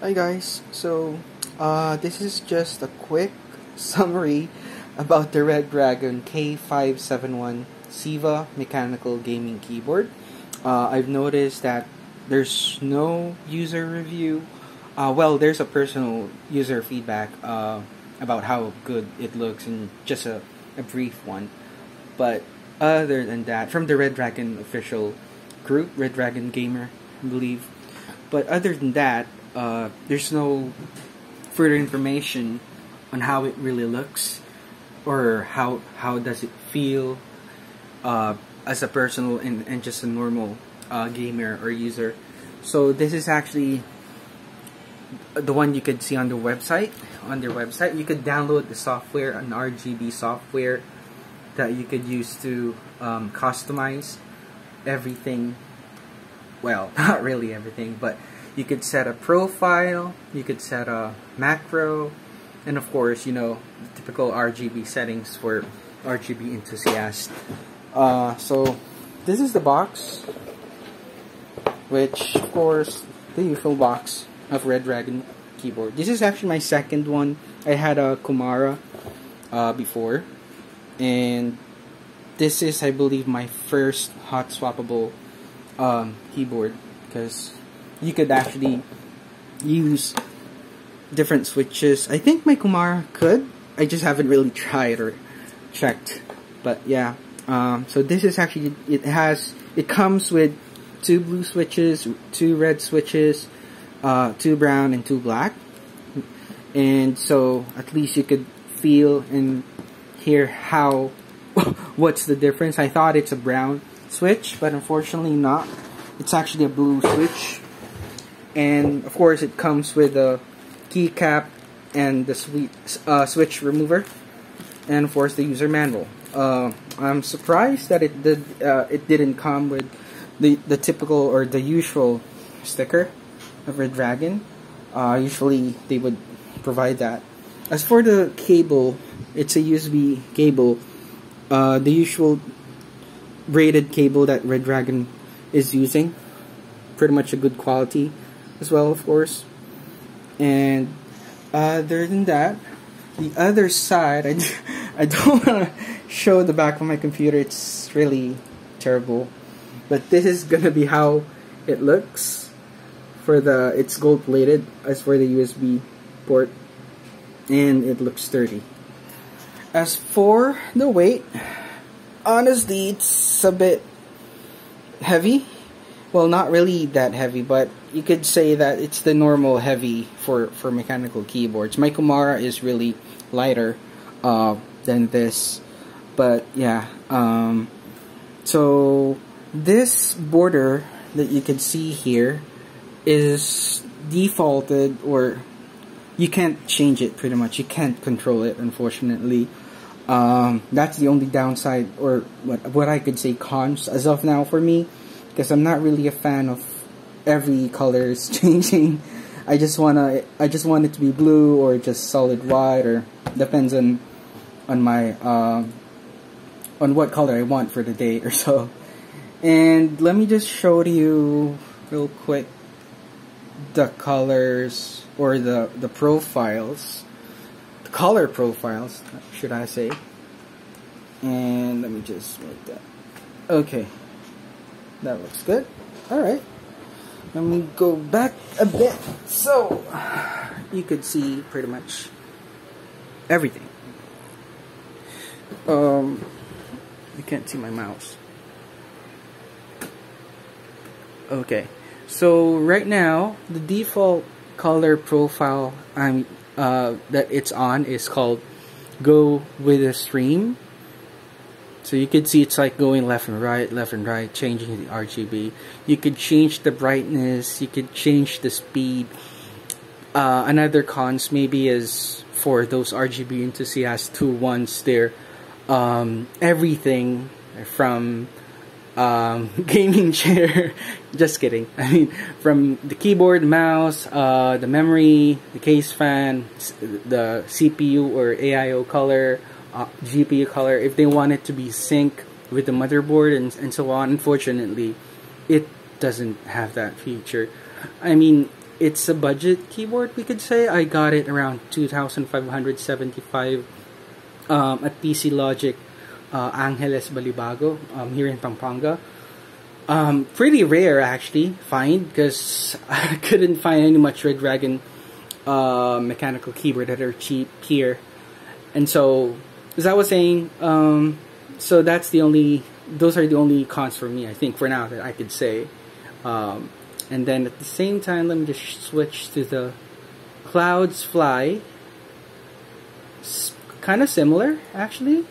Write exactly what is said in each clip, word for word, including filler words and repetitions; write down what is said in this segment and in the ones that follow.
Hi guys, so uh, this is just a quick summary about the Redragon K five seventy-one SIVA mechanical gaming keyboard. Uh, I've noticed that there's no user review, uh, well there's a personal user feedback uh, about how good it looks and just a, a brief one. But other than that, from the Redragon official group, Redragon Gamer I believe, but other than that, Uh, there's no further information on how it really looks or how how does it feel uh, as a personal and, and just a normal uh, gamer or user. So this is actually the one you could see on the website. On their website, you could download the software, an R G B software that you could use to um, customize everything. Well, not really everything, but you could set a profile, you could set a macro, and of course, you know, the typical R G B settings for R G B enthusiasts. Uh, so, this is the box, which, of course, the usual box of Redragon keyboard. This is actually my second one. I had a Kumara uh, before, and this is, I believe, my first hot swappable um, keyboard, because you could actually use different switches. I think my Kumara could. I just haven't really tried or checked. But yeah. Um, so this is actually, it has, it comes with two blue switches, two red switches, uh, two brown and two black. And so at least you could feel and hear how, what's the difference. I thought it's a brown switch, but unfortunately not. It's actually a blue switch. And of course, it comes with a keycap and the uh, switch remover, and of course the user manual. Uh, I'm surprised that it did. Uh, it didn't come with the the typical or the usual sticker of Redragon. Uh, usually, they would provide that. As for the cable, it's a U S B cable, uh, the usual braided cable that Redragon is using. Pretty much a good quality as well, of course. And other than that, the other side, I, I don't want to show the back of my computer, it's really terrible, but this is gonna be how it looks. For the, it's gold plated as for the U S B port, and it looks sturdy. As for the weight, honestly it's a bit heavy. Well, not really that heavy, but you could say that it's the normal heavy for, for mechanical keyboards. My Kumara is really lighter uh, than this, but yeah. Um, so this border that you can see here is defaulted, or you can't change it pretty much. You can't control it, unfortunately. Um, that's the only downside, or what, what I could say cons as of now for me. Because I'm not really a fan of every color is changing. I just wanna, I just want it to be blue or just solid white, or depends on on my uh, on what color I want for the day or so. And let me just show to you real quick the colors, or the the profiles, the color profiles, should I say? And let me just make that okay. That looks good. Alright. Let me go back a bit. So, you could see pretty much everything. Um, you can't see my mouse. Okay. So, right now, the default color profile I'm, uh, that it's on is called Go With The Stream. So you could see it's like going left and right, left and right, changing the R G B. You could change the brightness, you could change the speed. Uh, another cons maybe is for those R G B enthusiasts who wants their um, everything from um, gaming chair, just kidding, I mean from the keyboard, mouse, uh, the memory, the case fan, the C P U or A I O color, Uh, G P U color, if they want it to be sync with the motherboard and, and so on. Unfortunately, it doesn't have that feature. I mean, it's a budget keyboard, we could say. I got it around two thousand five hundred seventy-five um, at P C Logic, uh, Angeles Balibago, um, here in Pampanga. Um, pretty rare, actually, find, because I couldn't find any much Redragon uh, mechanical keyboard that are cheap here. And so, as I was saying, um, so that's the only, those are the only cons for me, I think, for now, that I could say. Um, and then at the same time, let me just switch to the Clouds Fly. It's kind of similar, actually,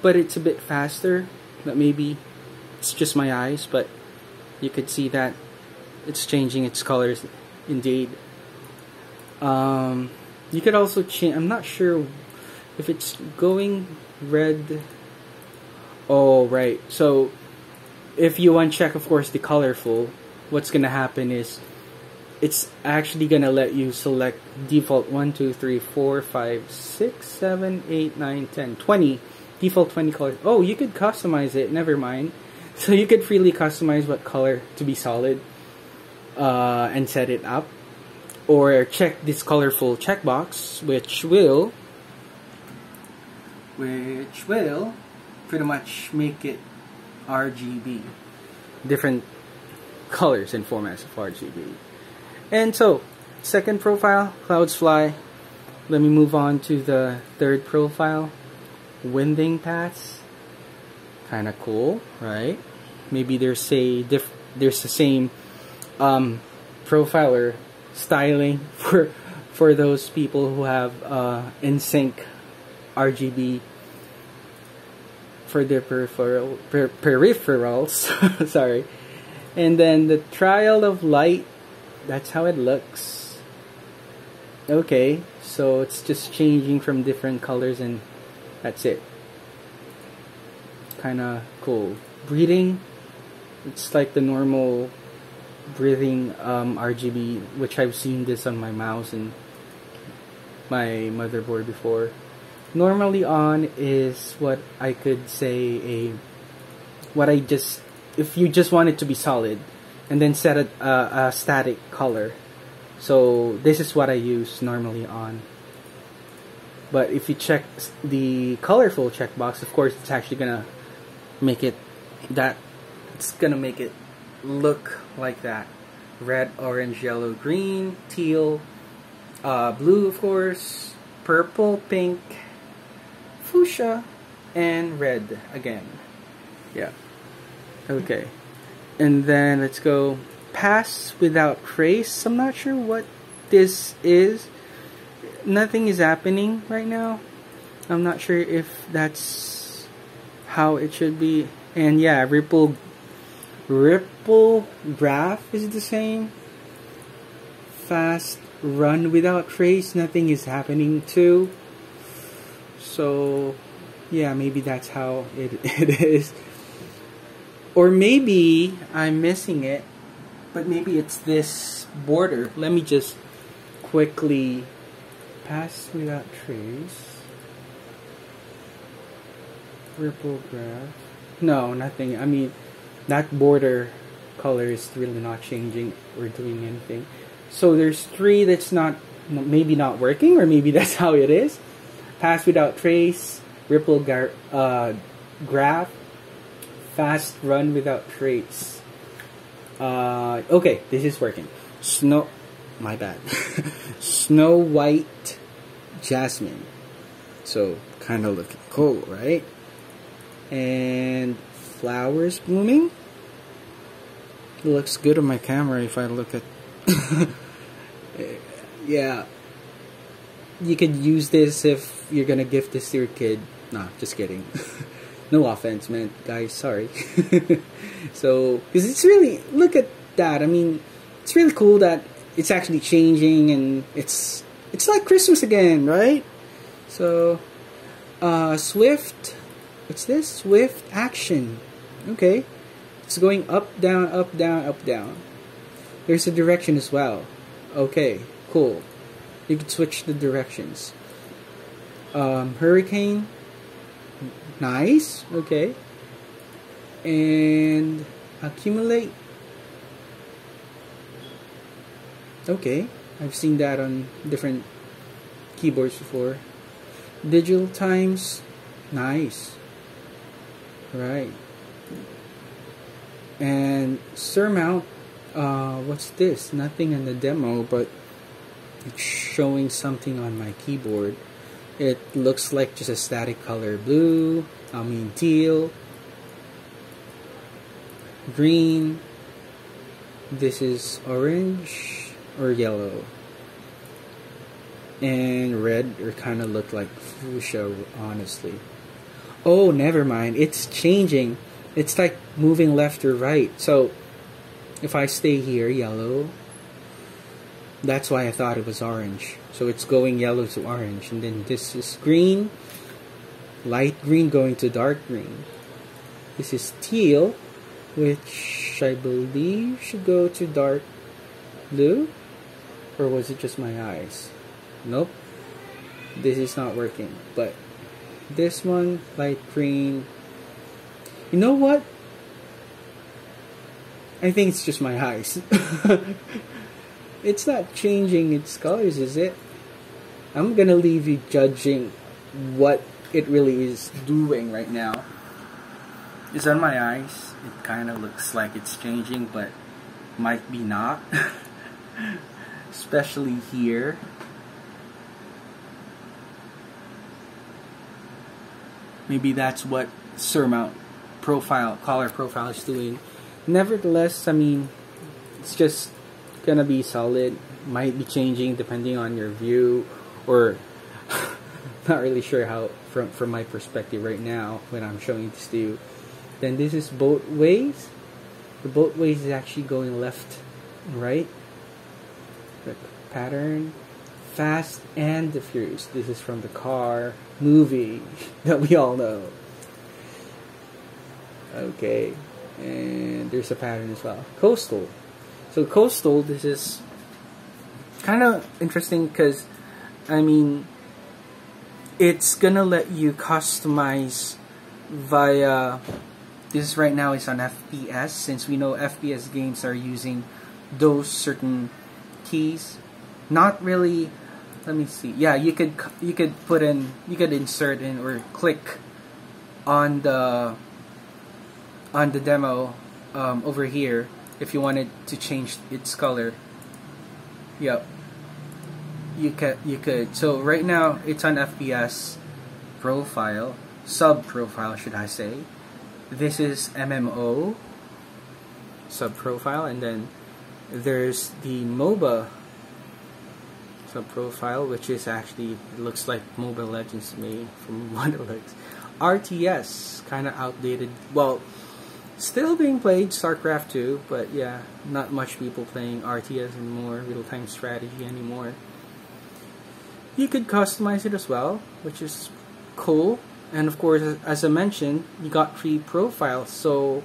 but it's a bit faster, but maybe it's just my eyes, but you could see that it's changing its colors, indeed. Um, you could also change, I'm not sure if it's going red. Oh, right. So, if you uncheck, of course, the colorful, what's going to happen is it's actually going to let you select default one, two, three, four, five, six, seven, eight, nine, ten, twenty. Default twenty colors. Oh, you could customize it. Never mind. So, you could freely customize what color to be solid uh, and set it up. Or check this colorful checkbox, which will... which will... pretty much make it R G B, different colors and formats of R G B. And so, second profile, Clouds Fly. Let me move on to the third profile, Winding Paths. Kind of cool, right? Maybe there's a diff there's the same um, profile or styling for for those people who have uh, in-sync R G B for their peripheral, per, peripherals, sorry. And then the Trial of Light, that's how it looks. Okay, so it's just changing from different colors and that's it. Kinda cool. Breathing, it's like the normal breathing um, R G B, which I've seen this on my mouse and my motherboard before. Normally on is what I could say a what I just if you just want it to be solid and then set a, a, a static color. So this is what I use normally on, but if you check the colorful checkbox, of course it's actually gonna make it that it's gonna make it look like that: red, orange, yellow, green, teal, uh, blue, of course, purple, pink, fuchsia, and red again. Yeah. Okay. And then let's go Pass Without Trace. I'm not sure what this is. Nothing is happening right now. I'm not sure if that's how it should be. And yeah, ripple ripple graph is the same. Fast Run Without Trace, nothing is happening too. So, yeah, maybe that's how it, it is. Or maybe I'm missing it, but maybe it's this border. Let me just quickly Pass Without Trace. Ripple graph. No, nothing. I mean, that border color is really not changing or doing anything. So there's three that's not, maybe not working, or maybe that's how it is. Pass Without Trace, Ripple gar uh, Graph, Fast Run Without Trace. Uh, okay, this is working. Snow, my bad. Snow White Jasmine. So, kind of looking cool, right? And Flowers Blooming. It looks good on my camera if I look at... yeah. You could use this if you're gonna gift this to your kid. Nah, just kidding. No offense, man, guys. Sorry. So, because it's really, look at that. I mean, it's really cool that it's actually changing, and it's it's like Christmas again, right? So, uh, Swift. What's this? Swift Action. Okay, it's going up, down, up, down, up, down. There's a direction as well. Okay, cool. You can switch the directions. Um, hurricane. Nice. Okay. And Accumulate. Okay, I've seen that on different keyboards before. Digital times, nice. Right. And surmount, uh, what's this? Nothing in the demo, but it's showing something on my keyboard. It looks like just a static color, blue, I mean teal, green, this is orange or yellow, and red or kind of look like fuchsia, honestly. Oh, never mind, it's changing. It's like moving left or right. So if I stay here, yellow, that's why I thought it was orange. So it's going yellow to orange, and then this is green, light green going to dark green. This is teal, which I believe should go to dark blue, or was it just my eyes? Nope, this is not working. But this one, light green. You know what? I think it's just my eyes. It's not changing its colors, is it? I'm gonna leave you judging what it really is doing right now. It's on my eyes. It kind of looks like it's changing, but might be not. Especially here. Maybe that's what surmount profile, color profile is doing. Nevertheless, I mean, it's just gonna be solid. Might be changing depending on your view, or not really sure how from from my perspective right now when I'm showing this to you. Then this is both ways. The both ways is actually going left and right. The pattern, fast and diffuse. This is from the car movie that we all know. Okay, and there's a pattern as well. Coastal. So coastal, this is kind of interesting because, I mean, it's gonna let you customize via, this right now is on F P S, since we know F P S games are using those certain keys. Not really, let me see, yeah, you could, you could put in, you could insert in or click on the, on the demo um, over here, if you wanted to change its color. Yep, you could, you could. So right now it's on F P S profile, sub profile should I say. This is M M O sub profile, and then there's the MOBA sub profile, which is actually, it looks like Mobile Legends to me from what it looks. R T S, kind of outdated. Well, still being played, StarCraft two, but yeah, not much people playing R T S anymore, real-time strategy anymore. You could customize it as well, which is cool. And of course, as I mentioned, you got free profiles, so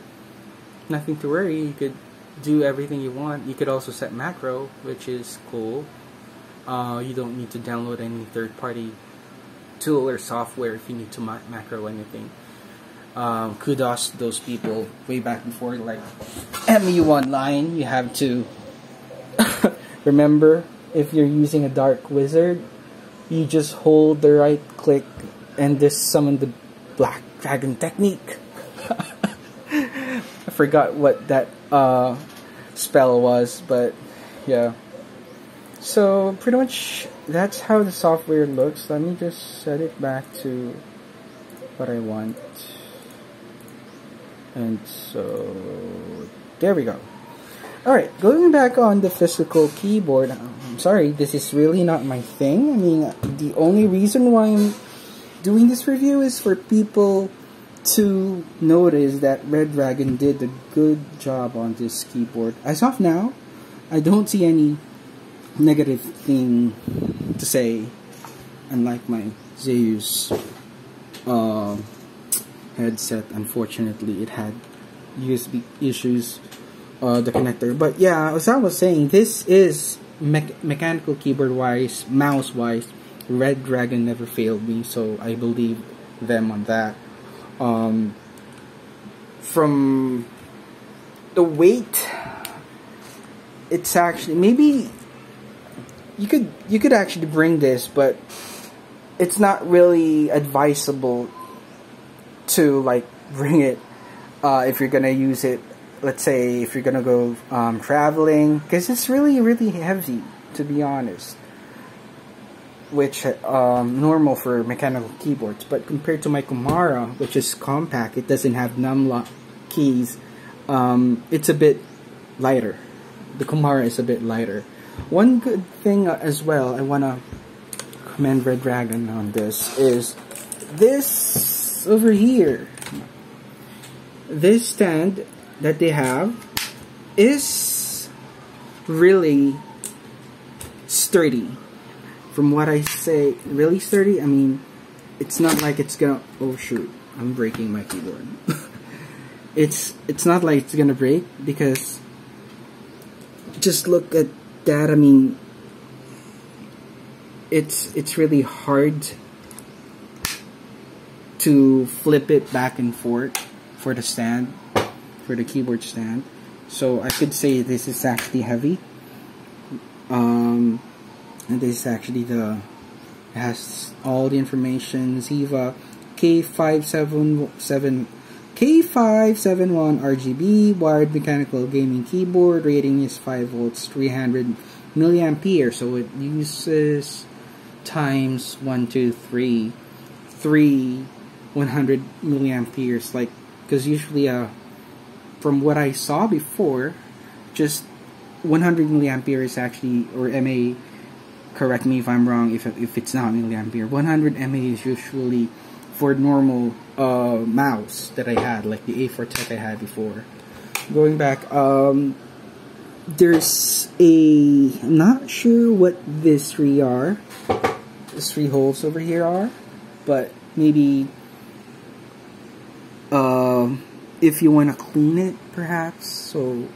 nothing to worry. You could do everything you want. You could also set macro, which is cool. Uh, you don't need to download any third-party tool or software if you need to ma macro anything. Um, kudos to those people way back before, like M U Online. You have to remember, if you're using a dark wizard, you just hold the right click and just summon the black dragon technique. I forgot what that uh, spell was, but yeah. So pretty much that's how the software looks. Let me just set it back to what I want. And so, there we go. Alright, going back on the physical keyboard, I'm sorry, this is really not my thing. I mean, the only reason why I'm doing this review is for people to notice that Redragon did a good job on this keyboard. As of now, I don't see any negative thing to say, unlike my Zeus uh, headset. Unfortunately, it had U S B issues, uh, the connector. But yeah, as I was saying, this is me mechanical keyboard wise, mouse wise, Redragon never failed me, so I believe them on that. Um, from the weight, it's actually, maybe you could you could actually bring this, but it's not really advisable to like bring it uh, if you're gonna use it. Let's say if you're gonna go um, traveling, because it's really really heavy, to be honest. Which um, normal for mechanical keyboards, but compared to my Kumara, which is compact, it doesn't have numlock keys. Um, it's a bit lighter. The Kumara is a bit lighter. One good thing as well, I want to commend Redragon on this, is this over here. This stand that they have is really sturdy. From what I say, really sturdy, I mean, it's not like it's gonna, oh shoot, I'm breaking my keyboard. it's it's not like it's gonna break, because just look at that. I mean, it's it's really hard to flip it back and forth for the stand, for the keyboard stand. So I could say this is actually heavy. Um, and this is actually the, it has all the information. SIVA K five seven seven. K five seven one R G B wired mechanical gaming keyboard, rating is five volts, three hundred milliampere, so it uses times one, two, three, three one hundred milliamperes, like, because usually uh, from what I saw before, just one hundred milliampere is actually, or M A, correct me if I'm wrong if, if it's not milliampere, one hundred M A is usually for normal uh, mouse that I had, like the A four tech I had before. Going back, um, there's a, I'm not sure what these three are, these three holes over here are, but maybe uh, if you want to clean it, perhaps. So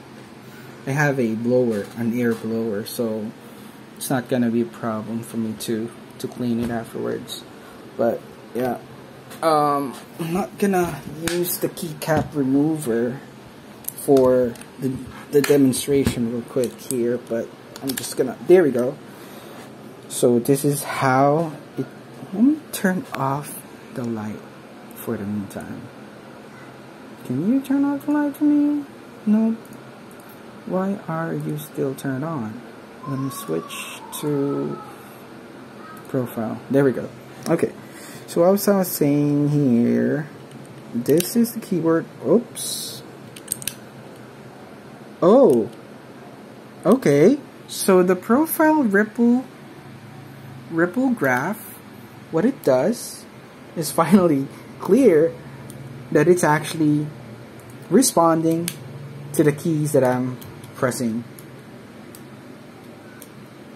I have a blower, an air blower, so it's not gonna be a problem for me to to clean it afterwards. But yeah. Um, I'm not gonna use the keycap remover for the, the demonstration real quick here, but I'm just gonna, there we go. So this is how it, let me turn off the light for the meantime. Can you turn off the light for me? No. Why are you still turned on? Let me switch to profile. There we go. Okay. So as I was saying here, this is the keyboard. Oops. Oh. Okay. So the profile ripple ripple graph, what it does is finally clear that it's actually responding to the keys that I'm pressing.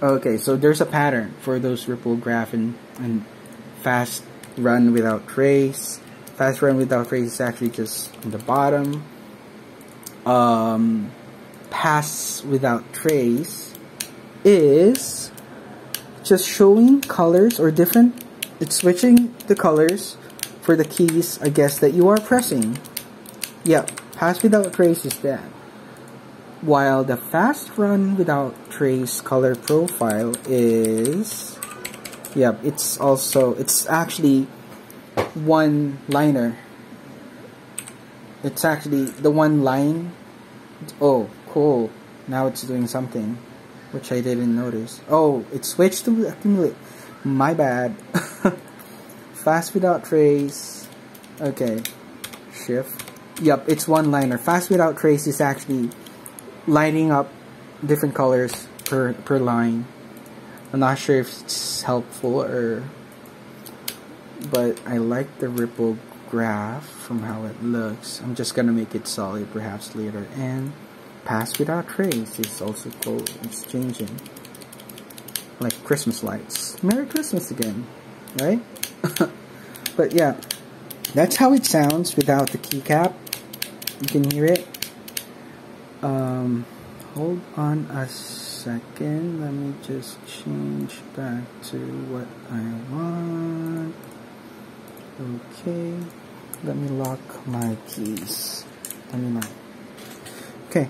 Okay, so there's a pattern for those ripple graph and, and fast run without trace. Fast run without trace is actually just on the bottom. Um, pass without trace is just showing colors or different. It's switching the colors for the keys, I guess, that you are pressing. Yeah, pass without trace is that. While the fast run without trace color profile is, yep, it's also, it's actually one liner. It's actually the one line. Oh, cool. Now it's doing something, which I didn't notice. Oh, it switched to accumulate. My bad. Fast without trace. Okay. Shift. Yep, it's one liner. Fast without trace is actually lining up different colors per, per line. I'm not sure if it's helpful or, but I like the ripple graph from how it looks. I'm just gonna make it solid perhaps later. And pass without trace is also cool. It's changing, like Christmas lights. Merry Christmas again, right? But yeah, that's how it sounds without the keycap. You can hear it. Um, hold on a second, let me just change back to what I want. Okay, let me lock my keys. Let me lock. Okay,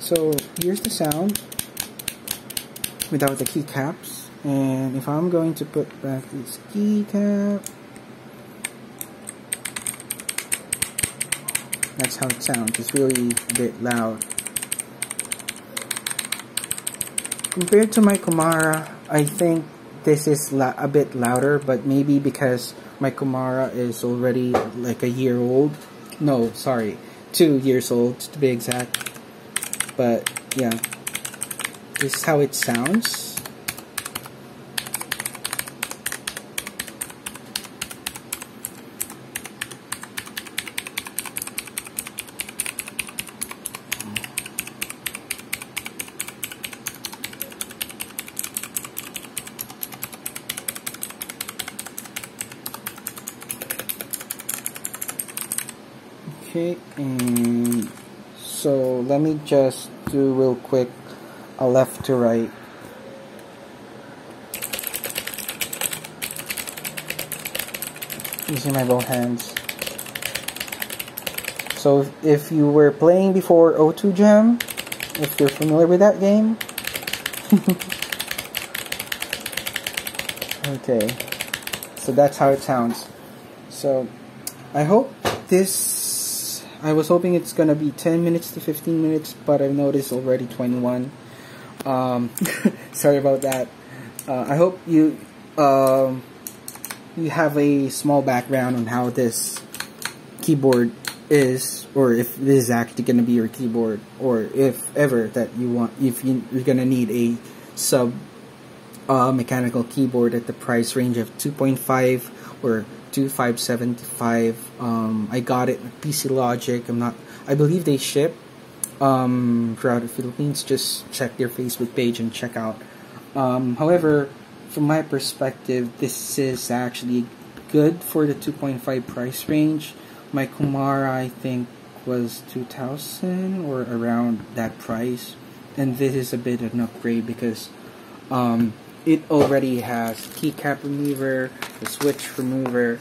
so here's the sound. without the keycaps. And if I'm going to put back this keycap, that's how it sounds. It's really a bit loud. Compared to my Kumara, I think this is a bit louder, but maybe because my Kumara is already like a year old. No, sorry, two years old to be exact. But yeah, this is how it sounds. Okay, and so let me just do real quick a left to right. Using my both hands. So if you were playing before O two Jam, if you're familiar with that game. Okay, so that's how it sounds. So I hope this... I was hoping it's gonna be ten minutes to fifteen minutes, but I've noticed already twenty-one. Um, sorry about that. Uh, I hope you um, you have a small background on how this keyboard is, or if this is actually gonna be your keyboard, or if ever that you want, if you, you're gonna need a sub uh, mechanical keyboard at the price range of two point five or two five seven five. um, I got it with P C Logic. I'm not, I believe they ship um, throughout the Philippines. Just check their Facebook page and check out. Um, however, from my perspective, this is actually good for the two point five price range. My Kumara, I think, was two thousand or around that price, and this is a bit of an upgrade because um, it already has keycap remover, the switch remover,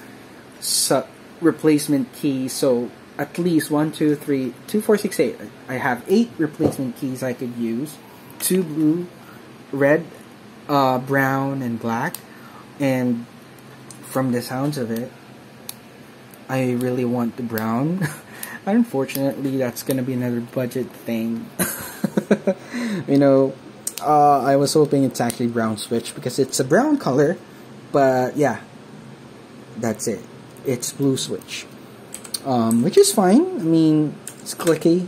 sub replacement key. So at least one, two, three, two, four, six, eight. I have eight replacement keys I could use: two blue, red, uh, brown, and black. And from the sounds of it, I really want the brown. Unfortunately, that's gonna be another budget thing. You know. Uh, I was hoping it's actually brown switch because it's a brown color, but yeah, that's it. It's blue switch, um, which is fine. I mean, it's clicky,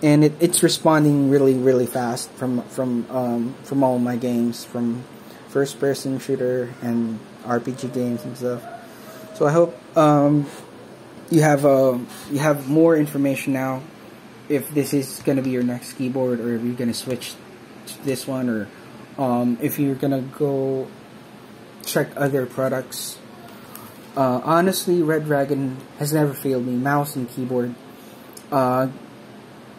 and it, it's responding really, really fast from from um, from all my games, from first-person shooter and R P G games and stuff. So I hope um, you have uh, you have more information now. If this is gonna be your next keyboard, or if you're gonna switch this one, or um, if you're gonna go check other products. Uh, honestly, Redragon has never failed me. Mouse and keyboard, uh,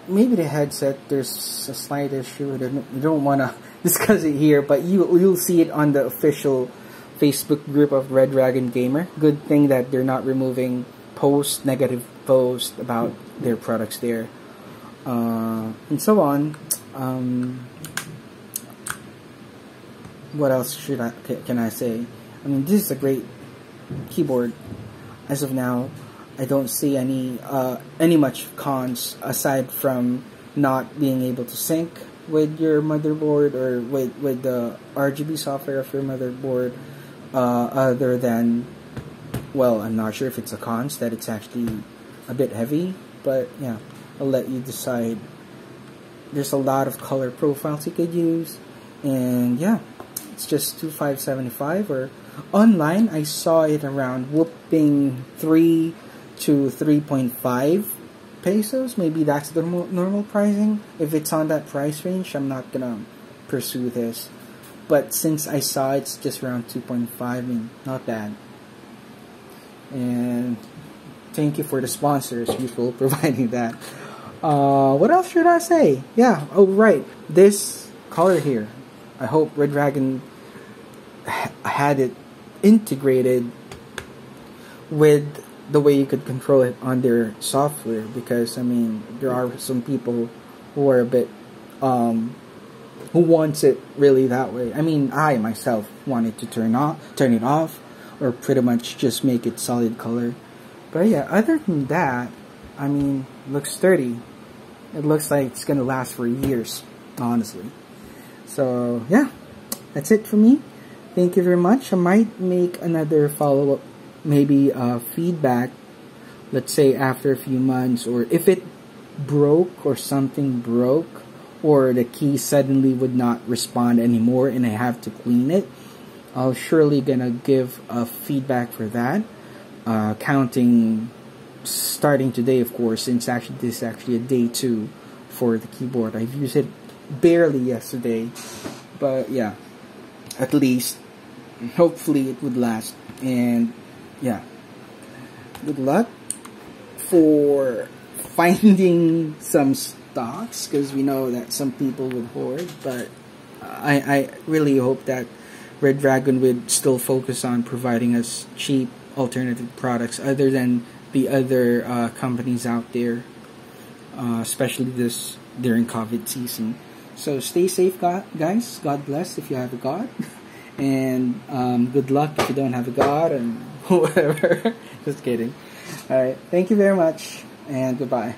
maybe the headset, there's a slight issue. We don't want to discuss it here, but you, you'll see it on the official Facebook group of Redragon Gamer. Good thing that they're not removing posts, negative posts about their products there, uh, and so on. Um, what else should I can I say? I mean, this is a great keyboard. As of now, I don't see any uh, any much cons aside from not being able to sync with your motherboard or with with the R G B software of your motherboard. Uh, other than, well, I'm not sure if it's a cons that it's actually a bit heavy, but yeah, I'll let you decide. There's a lot of color profiles you could use, and yeah, it's just two five seventy-five. Or online, I saw it around whooping three to three point five pesos. Maybe that's the normal pricing. If it's on that price range, I'm not gonna pursue this. But since I saw it's just around two point five, I mean, not bad. And thank you for the sponsors, people, providing that. Uh, what else should I say? Yeah, oh right, this color here. I hope Redragon ha had it integrated with the way you could control it on their software, because I mean, there are some people who are a bit um, who wants it really that way? I mean, I myself wanted to turn off, turn it off, or pretty much just make it solid color. But yeah, other than that, I mean, looks sturdy. It looks like it's gonna last for years, honestly. So yeah, that's it for me. Thank you very much. I might make another follow-up, maybe uh, feedback, let's say after a few months, or if it broke or something broke, or the key suddenly would not respond anymore and I have to clean it, I'll surely gonna give a feedback for that, uh, counting starting today, of course, since actually this is actually a day two for the keyboard. I've used it barely yesterday, but yeah, at least hopefully it would last. And yeah, good luck for finding some stocks, because we know that some people would hoard, but I, I really hope that Redragon would still focus on providing us cheap alternative products other than the other uh, companies out there, uh, especially this during COVID season. So stay safe, guys. God bless if you have a God. And um, good luck if you don't have a God and whatever. Just kidding. All right. Thank you very much, and goodbye.